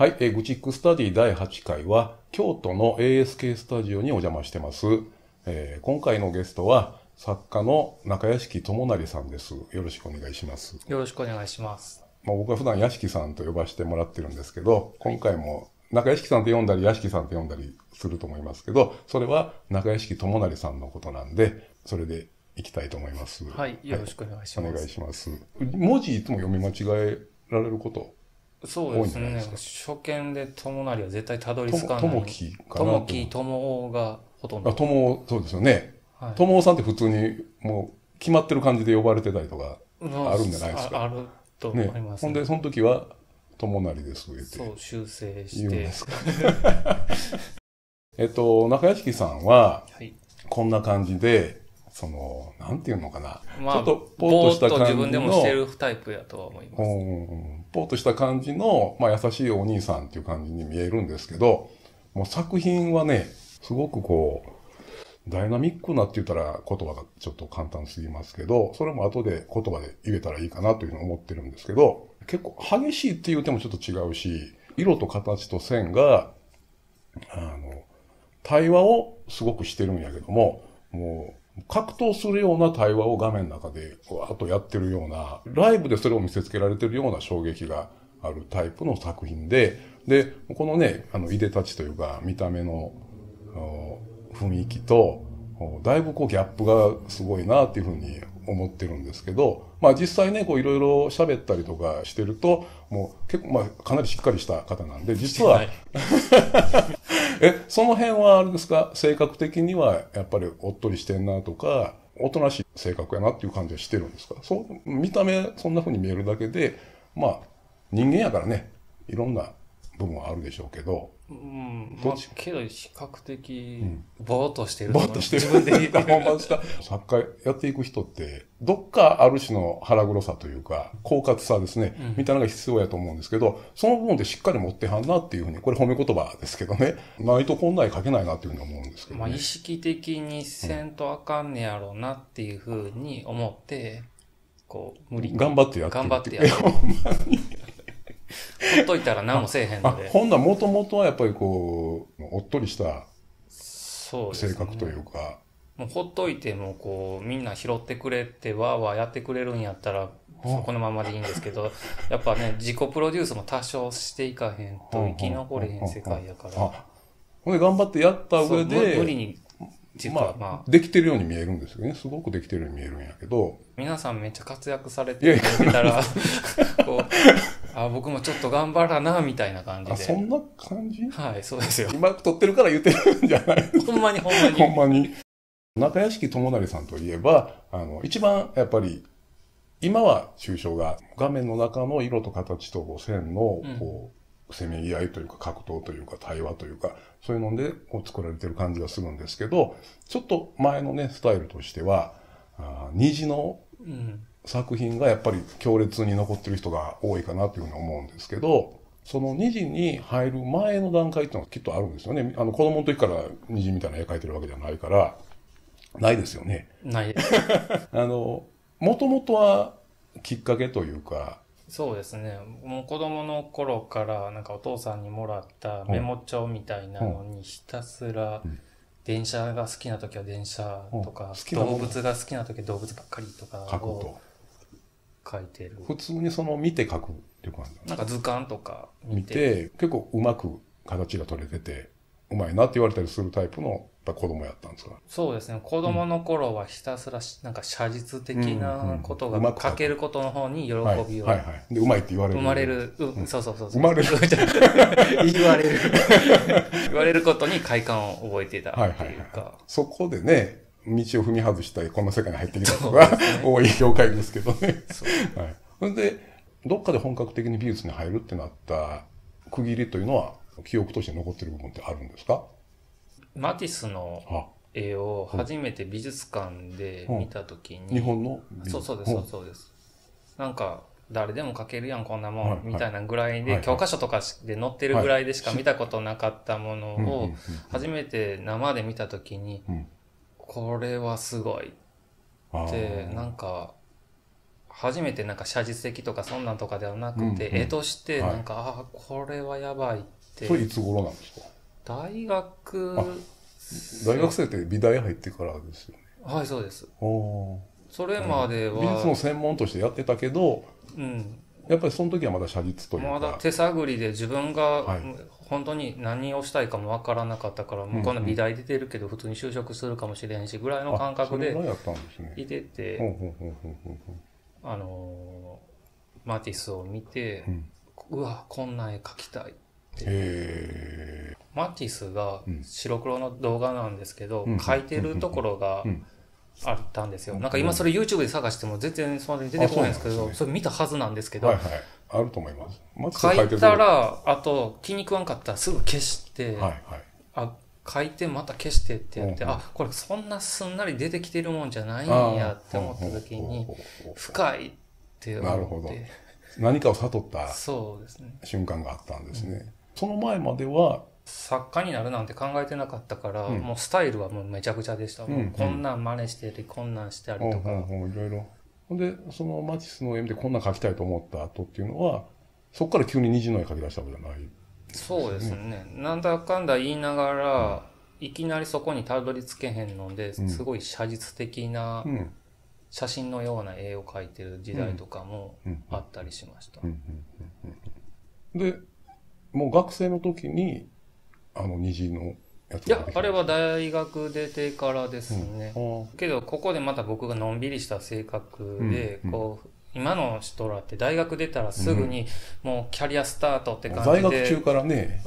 はい、愚痴ックスタディ第8回は京都の ASK スタジオにお邪魔してます。今回のゲストは作家の中屋敷智成さんです。よろしくお願いします。よろしくお願いします。まあ、僕は普段屋敷さんと呼ばせてもらってるんですけど、今回も中屋敷さんと呼んだり屋敷さんと呼んだりすると思いますけど、それは中屋敷智成さんのことなんで、それでいきたいと思います。はい、よろしくお願いします。お願いします。文字いつも読み間違えられること。そうですね。初見で友成は絶対たどり着かない。友樹かな。友樹、友王がほとんど。あ、友王、そうですよね。はい、友王さんって普通にもう決まってる感じで呼ばれてたりとかあるんじゃないですか。あると思います、ね。ほんで、その時は友成ですって。そう、修正して。言うんですか。中屋敷さんは、こんな感じで、その、なんていうのかな。まあ、ちょっとポーっとした感じの。自分でもしてるタイプやとは思います。ポーっとした感じの、まあ、優しいお兄さんっていう感じに見えるんですけど、もう作品はね、すごくこう、ダイナミックなって言ったら言葉がちょっと簡単すぎますけど、それも後で言葉で言えたらいいかなというふうに思ってるんですけど、結構激しいっていう手もちょっと違うし、色と形と線が、対話をすごくしてるんやけども、もう、格闘するような対話を画面の中でわーっとやってるような、ライブでそれを見せつけられてるような衝撃があるタイプの作品で、で、このね、いでたちというか、見た目の雰囲気と、だいぶこうギャップがすごいなっていうふうに思ってるんですけど、まあ実際ね、こういろいろ喋ったりとかしてると、もう結構まあかなりしっかりした方なんで、実は、その辺はあれですか、性格的にはやっぱりおっとりしてんなとか、おとなしい性格やなっていう感じはしてるんですか？そう、見た目そんな風に見えるだけで、まあ人間やからね、いろんな部分はあるでしょうけど。うん。まあ、けど比較的、ぼーっとしてる。ぼーっとしてる。自分で言ったもんました。作家やっていく人って、どっかある種の腹黒さというか、狡猾さですね、みたいなのが必要やと思うんですけど、その部分でしっかり持ってはんなっていうふうに、これ褒め言葉ですけどね、ないとこんなに書けないなっていうふうに思うんですけど、ね。まあ意識的にせんとあかんねやろうなっていうふうに思って、こう、無理に。頑張ってやる。ほっといたら何もせえへんので。ほんならもともとはやっぱりこう、おっとりした性格というか。うね、もうほっといてもこう、みんな拾ってくれてわーわーやってくれるんやったら、このままでいいんですけど、やっぱね、自己プロデュースも多少していかへんと生き残れへん世界やから。ほんで頑張ってやった上で。無理に。まあ、できてるように見えるんですよね。すごくできてるように見えるんやけど。皆さんめっちゃ活躍されてたら、こう、あ、僕もちょっと頑張らな、みたいな感じで。あ、そんな感じ？はい、そうですよ。うまく撮ってるから言ってるんじゃないですか。ほんまにほんまに。ほんまに。中屋敷智成さんといえば、一番やっぱり、今は抽象が画面の中の色と形と線の、こう、せめぎ合いというか格闘というか対話というかそういうのでこう作られてる感じがするんですけど、ちょっと前のねスタイルとしては虹の作品がやっぱり強烈に残ってる人が多いかなというふうに思うんですけど、その虹に入る前の段階っていうのはきっとあるんですよね。子供の時から虹みたいな絵描いてるわけじゃないからないですよね。ないです。もともとはきっかけというか。そうですね。もう子供の頃から、なんかお父さんにもらったメモ帳みたいなのにひたすら、電車が好きな時は電車とか、動物が好きな時は動物ばっかりとかを書いてる。普通にその見て書くっていう感じなんか図鑑とか見て、結構うまく形が取れてて、うまいなって言われたりするタイプの子供やったんですか？そうですね。子供の頃はひたすらなんか写実的なことが書けることの方に喜びを。はい。で、うまいって言われる。そうそう。言われることに快感を覚えてたっていうか。そこでね、道を踏み外したり、この世界に入ってきた人が、多い業界ですけどね。はい。で、どっかで本格的に美術に入るってなった区切りというのは、記憶として残ってる部分ってあるんですか？マティスの絵を初めて美術館で見たときに、日本のそうです。なんか、誰でも描けるやん、こんなもん、みたいなぐらいで、教科書とかで載ってるぐらいでしか見たことなかったものを、初めて生で見たときに、これはすごいって、なんか、初めてなんか写実的とかそんなんとかではなくて、うんうん、絵としてなんか、はい、あこれはやばいって。それいつ頃なんですか？大学生って美大入ってからですよね。はい、そうです。それまでは、うん、美術の専門としてやってたけど、うん、やっぱりその時はまだ写実というか、まだ手探りで自分が本当に何をしたいかもわからなかったから、はい、もうこの美大出てるけど普通に就職するかもしれんしぐらいの感覚でいてて、マティスを見て、うん、うわこんな絵描きたい。マティスが白黒の動画なんですけど、うん、描いてるところがあったんですよ、うん、なんか今それ YouTube で探しても全然そんなに出てこないんですけど、ね、それ見たはずなんですけど、はいはい、あると思います。描いたらあと気に食わんかったらすぐ消して、はいはい、あ描いてまた消してってやって、うん、あこれそんなすんなり出てきてるもんじゃないんやって思った時に深いって思って、なるほど、何かを悟った瞬間があったんですね。うん、その前までは作家になるなんて考えてなかったから、うん、もうスタイルはもうめちゃくちゃでした。うんうん、こんなん真似してりこんなんしたりとか、いろいろ。でそのマティスの絵でこんなん描きたいと思った後っていうのはそこから急に虹の絵描き出したわけじゃない、ね。そうですね。なんだかんだ言いながら、うん、いきなりそこにたどり着けへんので、すごい写実的な写真のような絵を描いてる時代とかもあったりしました。でもう学生の時に虹のやつが出てきたんですか？いや、あれは大学出てからですね、うん、けどここでまた僕がのんびりした性格で、うん、こう今の人らって大学出たらすぐにもうキャリアスタートって感じで、うん、大学中からね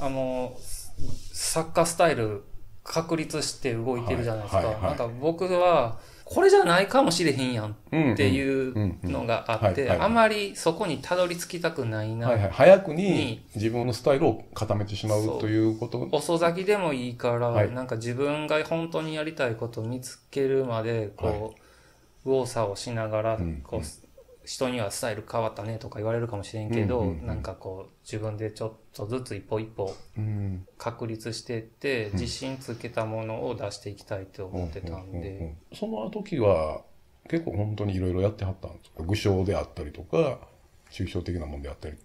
作家スタイル確立して動いてるじゃないですか。なんか僕はこれじゃないかもしれへんやんっていうのがあって、あまりそこにたどり着きたくないな、はい、はい、早くに自分のスタイルを固めてしまうということ。遅咲きでもいいから、はい、なんか自分が本当にやりたいことを見つけるまでこう、はい、右往左往しながらこう、うん、人にはスタイル変わったねとか言われるかもしれんけど、なんかこう自分でちょっとずつ一歩一歩確立していって、うん、自信つけたものを出していきたいと思ってたんで、その時は結構本当にいろいろやってはったんですか？具象であったりとか抽象的なもんであったり。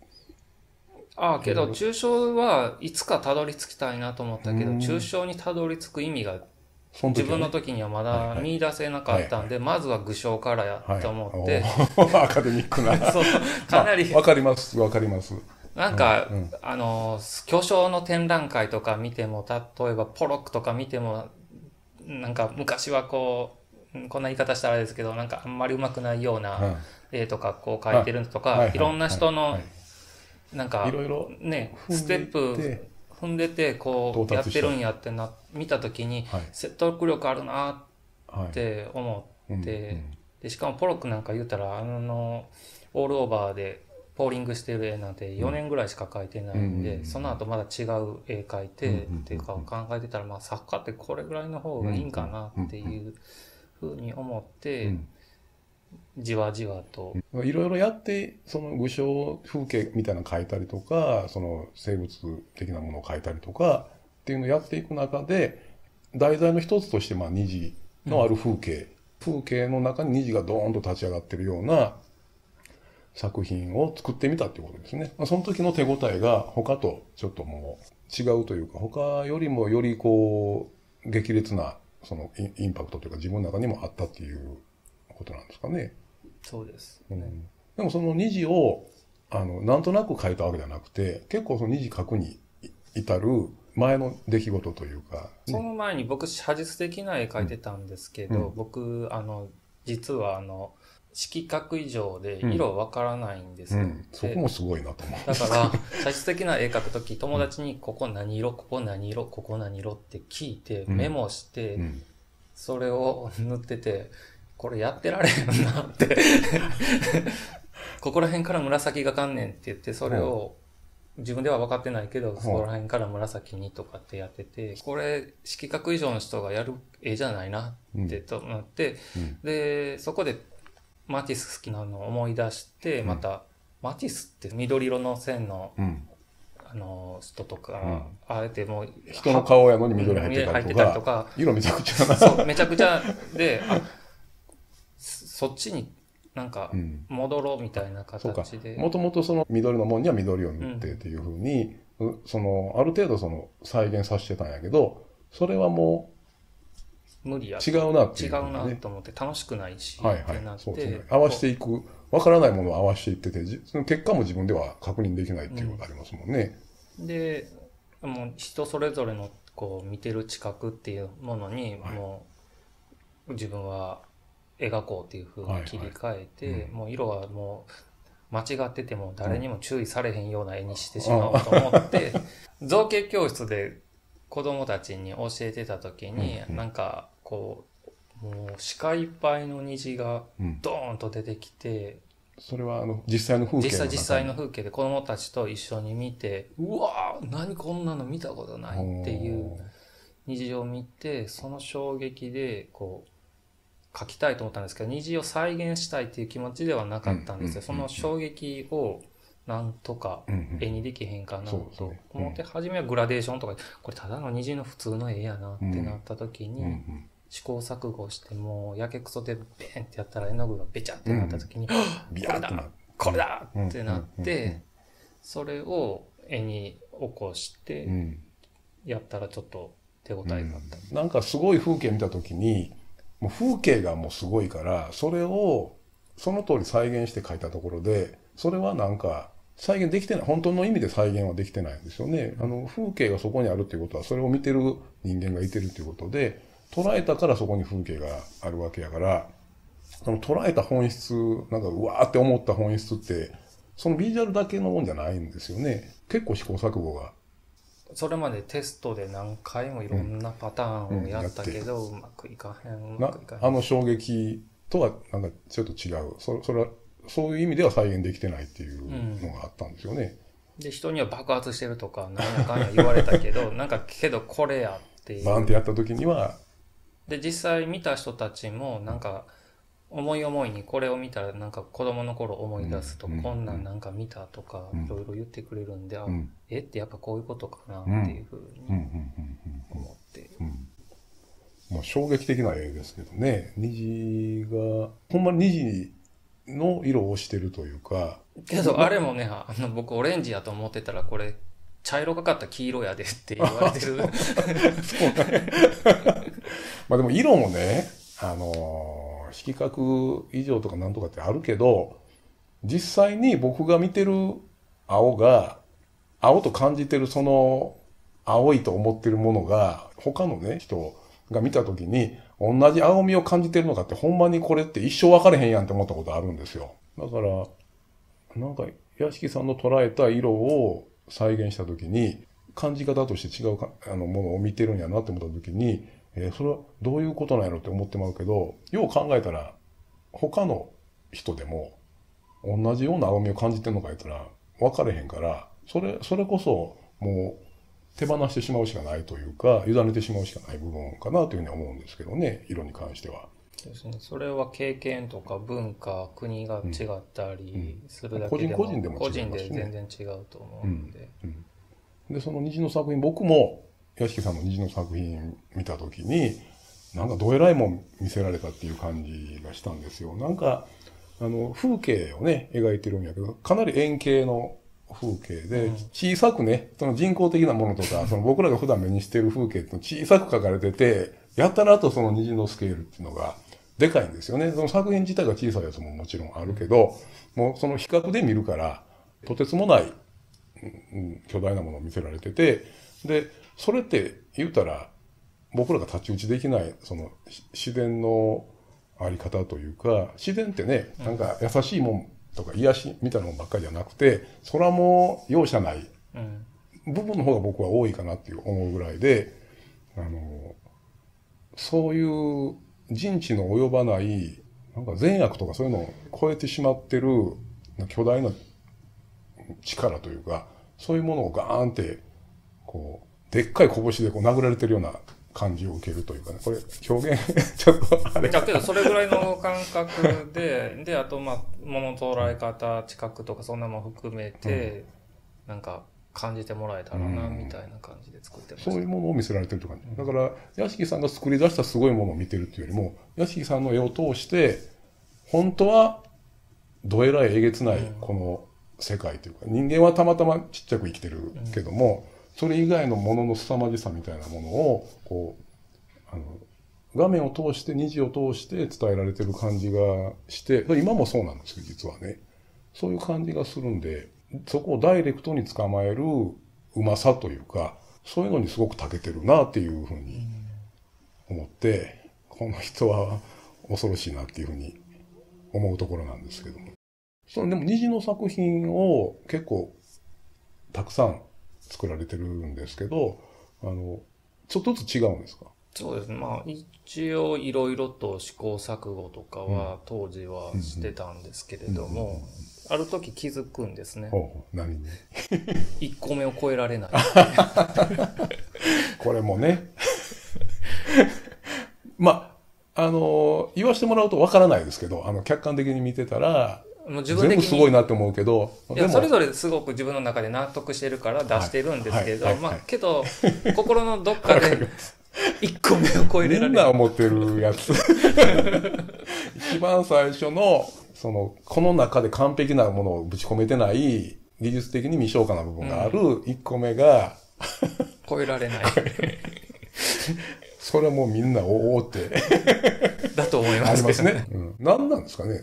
けど抽象はいつかたどり着きたいなと思ったけど、抽象にたどり着く意味が自分の時にはまだ見出せなかったんで、まずは具象からやと思って、アカデミックなかなりわかりますわかります。なんか巨匠の展覧会とか見ても、例えばポロックとか見ても、なんか昔はこうこんな言い方したらあれですけど、なんかあんまりうまくないような絵とかこう描いてるとか、いろんな人のなんかねステップ踏んでてこうやってるんやって見た時に説得力あるなって思って、でしかもポロックなんか言うたらオールオーバーでポーリングしてる絵なんて4年ぐらいしか描いてないんで、その後まだ違う絵描いてっていうかを考えてたら、まあ作家ってこれぐらいの方がいいんかなっていうふうに思って。じわじわといろいろやって、その具象風景みたいなの描いたりとか、その生物的なものを描いたりとかっていうのをやっていく中で、題材の一つとしてまあ虹のある風景、うん、風景の中に虹がドーンと立ち上がってるような作品を作ってみたっていうことですね。その時の手応えが他とちょっともう違うというか、他よりもよりこう激烈なそのインパクトというか自分の中にもあったっていうことなんですかね。そうです、うん、でもその虹をなんとなく描いたわけじゃなくて、結構その虹描くに至る前の出来事というか、ね、その前に僕写実的な絵描いてたんですけど、うんうん、僕実は色覚異常で色わからないんですよ、うんうん、そこもすごいなと思う。だから写実的な絵描く時、友達にここ何色ここ何色ここ何色って聞いてメモして、うんうん、それを塗ってて。これやってられへんなってここら辺から紫がかんねんって言って、それを自分では分かってないけど、そこら辺から紫にとかってやってて、これ色覚異常の人がやる絵じゃないなってとなって、うん、でそこでマティス好きなのを思い出して、うん、またマティスって緑色の線の、うん、人とか、あえてもう人の顔やのに緑入ってたりとか、色めちゃくちゃなそうめちゃくちゃでそっちになんか戻ろうみたいな形で、もともとその緑のもんには緑を塗ってっていう風に、うん、そのある程度その再現させてたんやけど、それはもう無理や、違うなっていう、ね、違うなと思って楽しくないし、はいはい、ってなって、そうですね、合わせていく、わからないものを合わせていってて、結果も自分では確認できないっていうことありますもんね。うん、でもう人それぞれのこう見てる知覚っていうものにもう自分は描こうっていうふうに切り替えて、はいはい、うん、もう色はもう間違ってても誰にも注意されへんような絵にしてしまおうと思って、うん、造形教室で子供たちに教えてた時に、うん、なんかこうもう視界いっぱいの虹がドーンと出てきて、うん、それはあの実際の風景の中に、実際の風景で子供たちと一緒に見て、うわー何こんなの見たことないっていう虹を見て、その衝撃でこう描きたいと思ったんですけど、虹を再現したいっていう気持ちではなかったんですよ。その衝撃をなんとか絵にできへんかなと思って、初めはグラデーションとか、これただの虹の普通の絵やなってなった時に、試行錯誤してもうやけくそでベーンってやったら絵の具がベチャってなった時に、ビヤッとこれだってなって、それを絵に起こしてやったらちょっと手応えがあった。なんかすごい風景見た時に、もう風景がもうすごいから、それをその通り再現して描いたところで、それはなんか再現できてない、本当の意味で再現はできてないんですよね。あの風景がそこにあるっていうことは、それを見てる人間がいてるっていうことで、捉えたからそこに風景があるわけやから、その捉えた本質、なんかうわーって思った本質って、そのビジュアルだけのもんじゃないんですよね。結構試行錯誤が。それまでテストで何回もいろんなパターンをやったけど、うまくいかへん、あの衝撃とはなんかちょっと違う。それはそういう意味では再現できてないっていうのがあったんですよね。うん、で人には爆発してるとか何やかんや言われたけどなんかけどこれやっていうバンってやった時にはで、実際見た人たちもなんか思い思いにこれを見たらなんか子供の頃思い出すと、こんなんなんか見たとかいろいろ言ってくれるんで、あ、絵ってやっぱこういうことかなっていうふうに思って。まあ衝撃的な絵ですけどね。虹が、ほんまに虹の色をしてるというか。けどあれもね、僕オレンジやと思ってたらこれ茶色かかった黄色やでって言われてる。まあでも色もね、色覚異常とかなんとかってあるけど、実際に僕が見てる青が、青と感じてるその青いと思ってるものが、他のね、人が見た時に同じ青みを感じてるのかって、ほんまにこれって一生分かれへんやんって思ったことあるんですよ。だから、なんか屋敷さんの捉えた色を再現した時に、感じ方として違うものを見てるんやなって思った時に、それはどういうことなんやろって思ってまうけど、よう考えたら他の人でも同じような青みを感じてるのか言ったら分かれへんから、それこそもう手放してしまうしかないというか、委ねてしまうしかない部分かなというふうに思うんですけどね、色に関しては。そうですね、それは経験とか文化、国が違ったりするだけでも、個人でも違いますしね、個人で全然違うと思うので、でその虹の作品、僕も屋敷さんの虹の作品見たときに、なんかどえらいもん見せられたっていう感じがしたんですよ。なんか、風景をね、描いてるんやけど、かなり円形の風景で、小さくね、その人工的なものとか、その僕らが普段目にしてる風景って小さく描かれてて、やたらとその虹のスケールっていうのが、でかいんですよね。その作品自体が小さいやつももちろんあるけど、もうその比較で見るから、とてつもない、巨大なものを見せられてて、で、それって言うたら、僕らが太刀打ちできない、その自然のあり方というか、自然ってね、なんか優しいもんとか癒しみたいなもんばっかりじゃなくて、それはもう容赦ない部分の方が僕は多いかなっていう思うぐらいで、そういう人知の及ばない、なんか善悪とかそういうのを超えてしまってる巨大な力というか、そういうものをガーンって、こう、でっかい拳でこう殴られてるような感じを受けるというかね、これ表現、ちょっとあれだけど、それぐらいの感覚で、で、あと、まあ、物捉え方、知覚とかそんなも含めて、なんか感じてもらえたらな、みたいな感じで作ってました。そういうものを見せられてるとかね。だから、屋敷さんが作り出したすごいものを見てるっていうよりも、屋敷さんの絵を通して、本当はどえらいえげつないこの世界というか、人間はたまたまちっちゃく生きてるけども、それ以外のものの凄まじさみたいなものをこう画面を通して虹を通して伝えられてる感じがして、今もそうなんですよ実はね。そういう感じがするんで、そこをダイレクトに捕まえるうまさというか、そういうのにすごく長けてるなっていうふうに思って、この人は恐ろしいなっていうふうに思うところなんですけども。そのでも虹の作品を結構たくさん作られてるんですけど、ちょっとずつ違うんですか？そうですね。まあ一応いろいろと試行錯誤とかは当時はしてたんですけれども、ある時気づくんですね。何に？1個目を超えられない。これもね。まあ言わしてもらうとわからないですけど、客観的に見てたらもう自分的に全部すごいなって思うけど、いやそれぞれすごく自分の中で納得してるから出してるんですけど、まあけど心のどっかで1個目を超えられない。みんな思ってるやつ。一番最初のこの中で完璧なものをぶち込めてない技術的に未消化な部分がある1個目が、超えられない。それはもうみんなおーってだと思いますけどね。何なんですかね。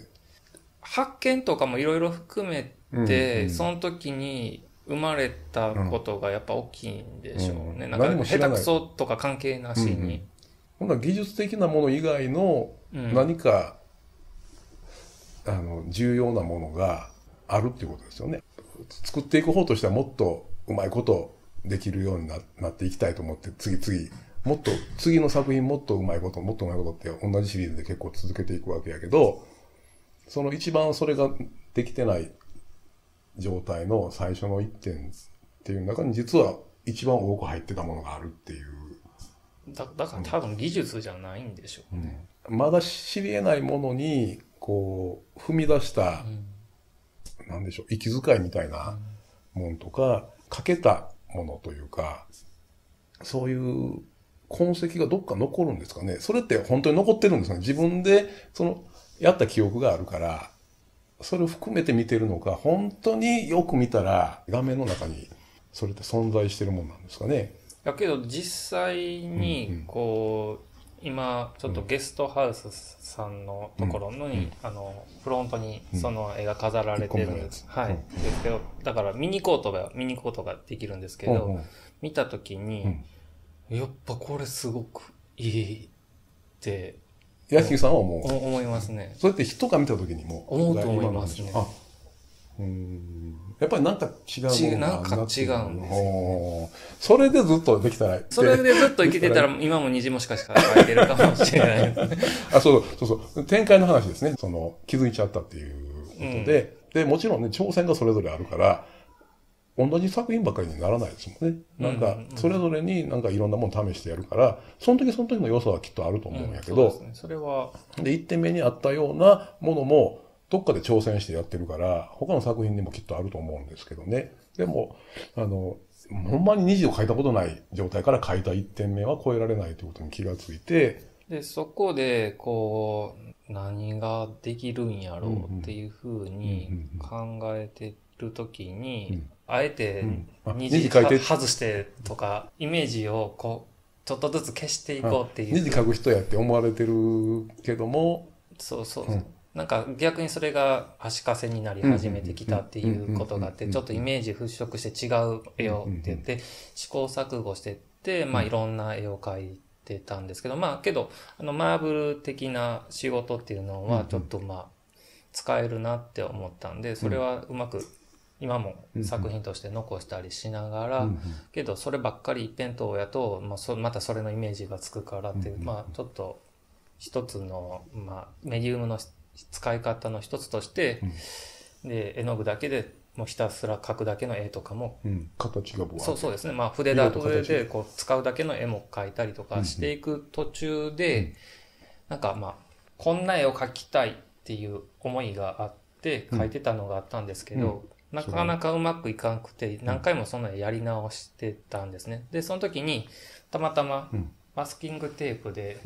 発見とかもいろいろ含めて、その時に生まれたことがやっぱ大きいんでしょうね。なんか下手くそとか関係なしに。ほんなら技術的なもの以外の何か、重要なものがあるっていうことですよね。作っていく方としてはもっとうまいことできるように なっていきたいと思って、もっと、次の作品もっとうまいこと、もっとうまいことって同じシリーズで結構続けていくわけやけど、その一番それができてない状態の最初の一点っていう中に実は一番多く入ってたものがあるっていう。だから多分技術じゃないんでしょうね。まだ知り得ないものに、こう、踏み出した、なんでしょう、息遣いみたいなものとか、かけたものというか、そういう痕跡がどっか残るんですかね。それって本当に残ってるんですかね。自分で、やった記憶があるから、それを含めて見てるのか、本当によく見たら画面の中にそれって存在してるもんなんですかね。だけど実際にこう、今ちょっとゲストハウスさんのところのに、フロントにその絵が飾られてるんです。はい。ですけど、だから見に行くことができるんですけど、見た時に、やっぱこれすごくいいって、屋敷さんは思いますね。そうやって人が見た時にも思うと思いますね。やっぱりなんか違うものがあるなっていう。なんか違うんですよね。それでずっとできたら。それでずっと生きてたら今も虹もしかし描いてるかもしれないです。あ、そう。展開の話ですね。気づいちゃったっていうことで、でもちろんね挑戦がそれぞれあるから。同じ作品ばかりにならないですもんね。なんか、それぞれになんかいろんなもの試してやるから、その時の良さはきっとあると思うんやけど、そうですね、それは。で、1点目にあったようなものも、どっかで挑戦してやってるから、他の作品にもきっとあると思うんですけどね。でも、ほんまに虹を描いたことない状態から描いた1点目は超えられないということに気がついて、で、そこで、こう、何ができるんやろうっていうふうに考えてるときに、あえて虹外してとか、イメージをこう、ちょっとずつ消していこうっていう。虹描く人やって思われてるけども。そう。なんか逆にそれが足かせになり始めてきたっていうことがあって、ちょっとイメージ払拭して違う絵をって言って、試行錯誤してって、いろんな絵を描いてたんですけど、けど、マーブル的な仕事っていうのは、ちょっと使えるなって思ったんで、それはうまく、今も作品として残したりしながら、けどそればっかり一辺倒やと、またそれのイメージがつくからっていう、ちょっと一つの、メディウムの使い方の一つとして、で、絵の具だけでもうひたすら描くだけの絵とかも、形がそうですね。筆だと筆でこう使うだけの絵も描いたりとかしていく途中で、なんかこんな絵を描きたいっていう思いがあって描いてたのがあったんですけど、なかなかうまくいかなくて、何回もそんなやり直してたんですね。で、その時に、たまたま、マスキングテープで、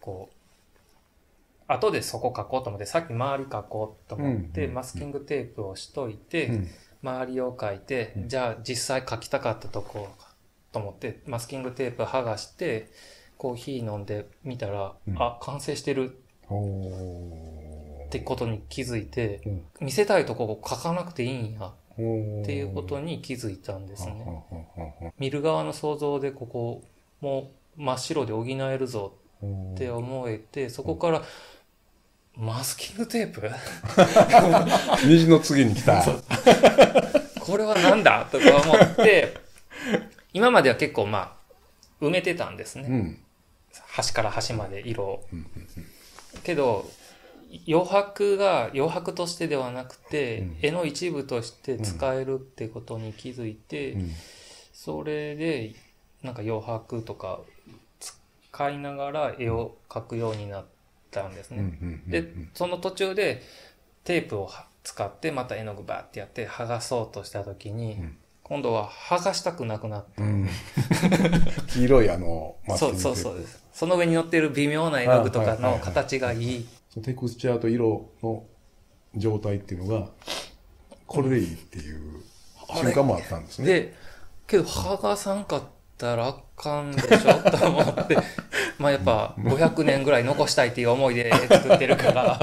こう、後でそこ書こうと思って、さっき周り書こうと思って、マスキングテープをしといて、周りを書いて、じゃあ実際書きたかったとこと思って、マスキングテープ剥がして、コーヒー飲んでみたら、あ、完成してるってことに気づいて、見せたいとこ書かなくていいんやっていうことに気づいたんですね。見る側の想像でここも真っ白で補えるぞって思えて、そこからマスキングテープ虹の次に来たこれはなんだとか思って今までは結構まあ埋めてたんですね、端から端まで色を、けど余白としてではなくて、絵の一部として使えるってことに気づいて、それでなんか余白とか使いながら絵を描くようになったんですね。でその途中でテープを使ってまた絵の具バーってやって剥がそうとした時に、今度は剥がしたくなくなって、黄色いマスキングテープ、そうです、その上に乗ってる微妙な絵の具とかの形がいい、テクスチャーと色の状態っていうのがこれでいいっていう瞬間もあったんですね。でけど剥がさんかったらあかんでしょと思ってまあやっぱ500年ぐらい残したいっていう思いで作ってるから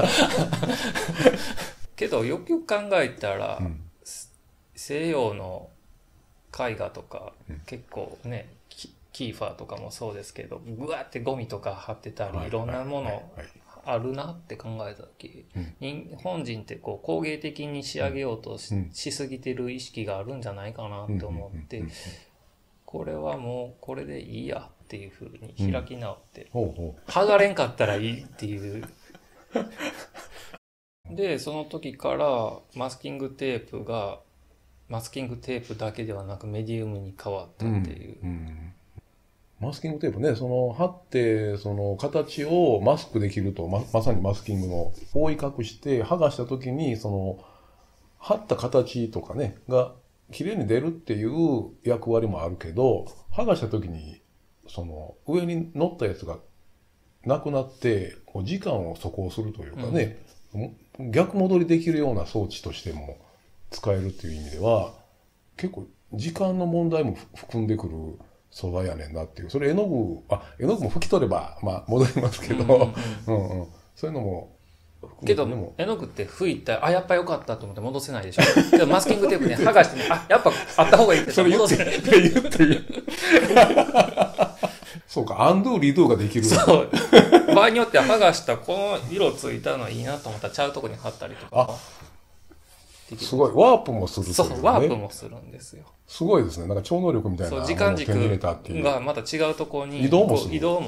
けどよく考えたら、西洋の絵画とか結構ね、キーファーとかもそうですけど、ぐわってゴミとか貼ってたり、いろんなものあるなって考えた時、日本人ってこう工芸的に仕上げようと しすぎてる意識があるんじゃないかなと思って、これはもうこれでいいやっていう風に開き直って、剥がれんかったらいいっていうでその時からマスキングテープだけではなくメディウムに変わったっていう、マスキングテープね、貼って、形をマスクできると、まさにマスキングの、覆い隠して、剥がした時に、貼った形とかね、が、綺麗に出るっていう役割もあるけど、剥がした時に、上に乗ったやつがなくなって、こう時間を底をするというかね、逆戻りできるような装置としても使えるっていう意味では、結構、時間の問題も含んでくる素材やねんなっていう。それ絵の具も拭き取れば、まあ、戻りますけど、そういうのも。けど、絵の具って拭いたら、あ、やっぱ良かったと思って戻せないでしょ。でもマスキングテープね、剥がしてね、あ、やっぱあった方がいいって戻せない。言って。そうか、アンドゥリドゥができる。そう。場合によっては剥がした、この色ついたのいいなと思ったら、ちゃうとこに貼ったりとか。すごい。ワープもするというね。そう、ワープもするんですよ。すごいですね。なんか超能力みたいな。そう、時間軸がまた違うところに移動も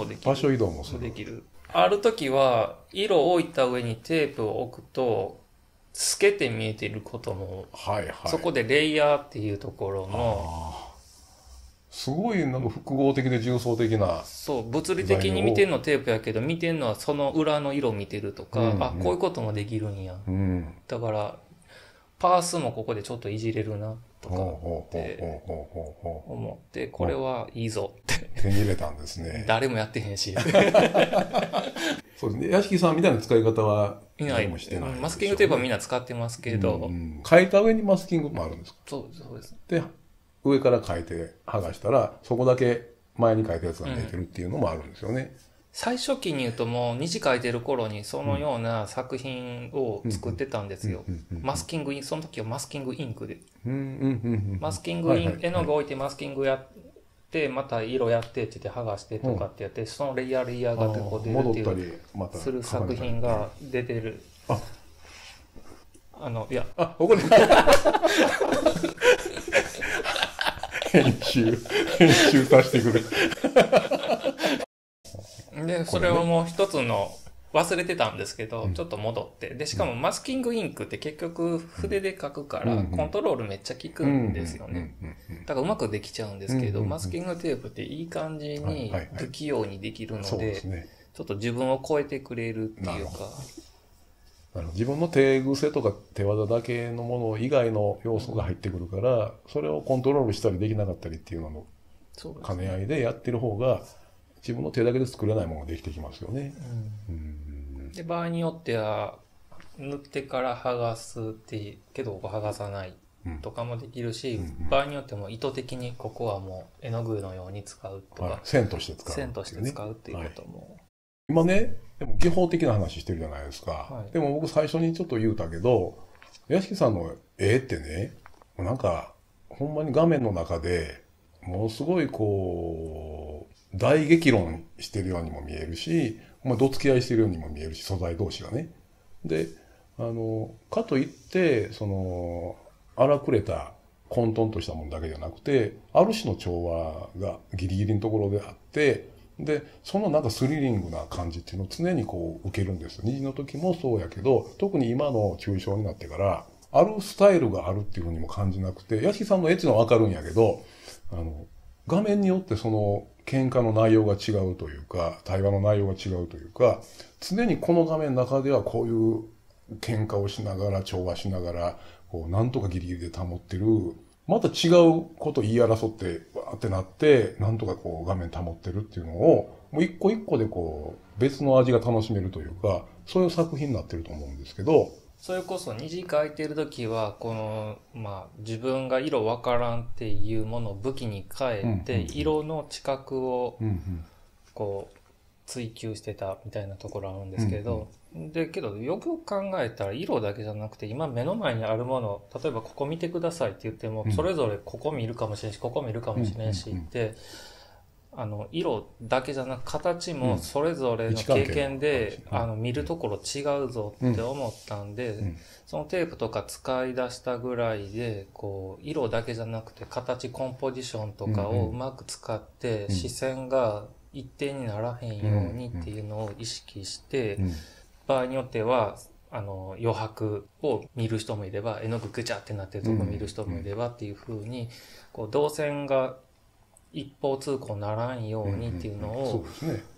できる。場所移動もする。できる。ある時は、色を置いた上にテープを置くと、透けて見えていることも、そこでレイヤーっていうところの、すごいなんか複合的で重層的な。そう、物理的に見てるのテープやけど、見てるのはその裏の色見てるとか、あ、こういうこともできるんや。だから、パースもここでちょっといじれるなとかって思って、これはいいぞって手に入れたんですね。誰もやってへんしそうですね、屋敷さんみたいな使い方は誰もしてない、マスキングテープはみんな使ってますけど、変えた上にマスキングもあるんですか？そうです。で上から変えて剥がしたら、そこだけ前に変えたやつが出てるっていうのもあるんですよね。最初期に言うと、もう虹描いてる頃にそのような作品を作ってたんですよ。マスキングイン、その時はマスキングインクで。マスキングイン、絵の具置いてマスキングやって、また色やってって言って剥がしてとかってやって、そのレイヤーがこう出るっていう、する作品が出てる。いや。あ、ここで。編集させてくれ。で、それをもう一つの忘れてたんですけど、ちょっと戻って。で、しかもマスキングインクって結局筆で描くから、コントロールめっちゃ効くんですよね。だからうまくできちゃうんですけど、マスキングテープっていい感じに不器用にできるので、ちょっと自分を超えてくれるっていうか。自分の手癖とか手技だけのもの以外の要素が入ってくるから、それをコントロールしたりできなかったりっていうのの兼ね合いでやってる方が、自分の手だけで作れないものができてきますよね。うん、で場合によっては塗ってから剥がすってけどここ剥がさないとかもできるし、場合によっても意図的にここはもう絵の具のように使うとか、線として使う、線として使うっていうことも、今ねでも技法的な話してるじゃないですか、でも僕最初にちょっと言うたけど、屋敷さんの絵ってね、なんかほんまに画面の中でものすごいこう大激論してるようにも見えるし、どつき合いしてるようにも見えるし、素材同士がね。でかといってその荒くれた混沌としたものだけじゃなくて、ある種の調和がギリギリのところであって、でそのなんかスリリングな感じっていうのを常にこう受けるんですよ。虹の時もそうやけど、特に今の抽象になってからあるスタイルがあるっていうふうにも感じなくて、屋敷さんの絵っていうのは分かるんやけど、画面によってその喧嘩の内容が違うというか、対話の内容が違うというか、常にこの画面の中ではこういう喧嘩をしながら調和しながらこうなんとかギリギリで保ってる、また違うこと言い争ってわーってなってなんとかこう画面保ってるっていうのをもう一個一個でこう別の味が楽しめるというか、そういう作品になってると思うんですけど。それこそ虹描いてる時はこの、自分が色わからんっていうものを武器に変えて色の知覚をこう追求してたみたいなところあるんですけど、けどよく考えたら色だけじゃなくて、今目の前にあるもの、例えばここ見てくださいって言ってもそれぞれここ見るかもしれんしここ見るかもしれんしって、色だけじゃなく形もそれぞれの経験で見るところ違うぞって思ったんで、そのテープとか使い出したぐらいで、こう色だけじゃなくて形、コンポジションとかをうまく使って視線が一定にならへんようにっていうのを意識して、場合によっては余白を見る人もいれば、絵の具ぐちゃってなってるとこ見る人もいればっていうふうに、こう動線が一方通行ならんようにっていうのを、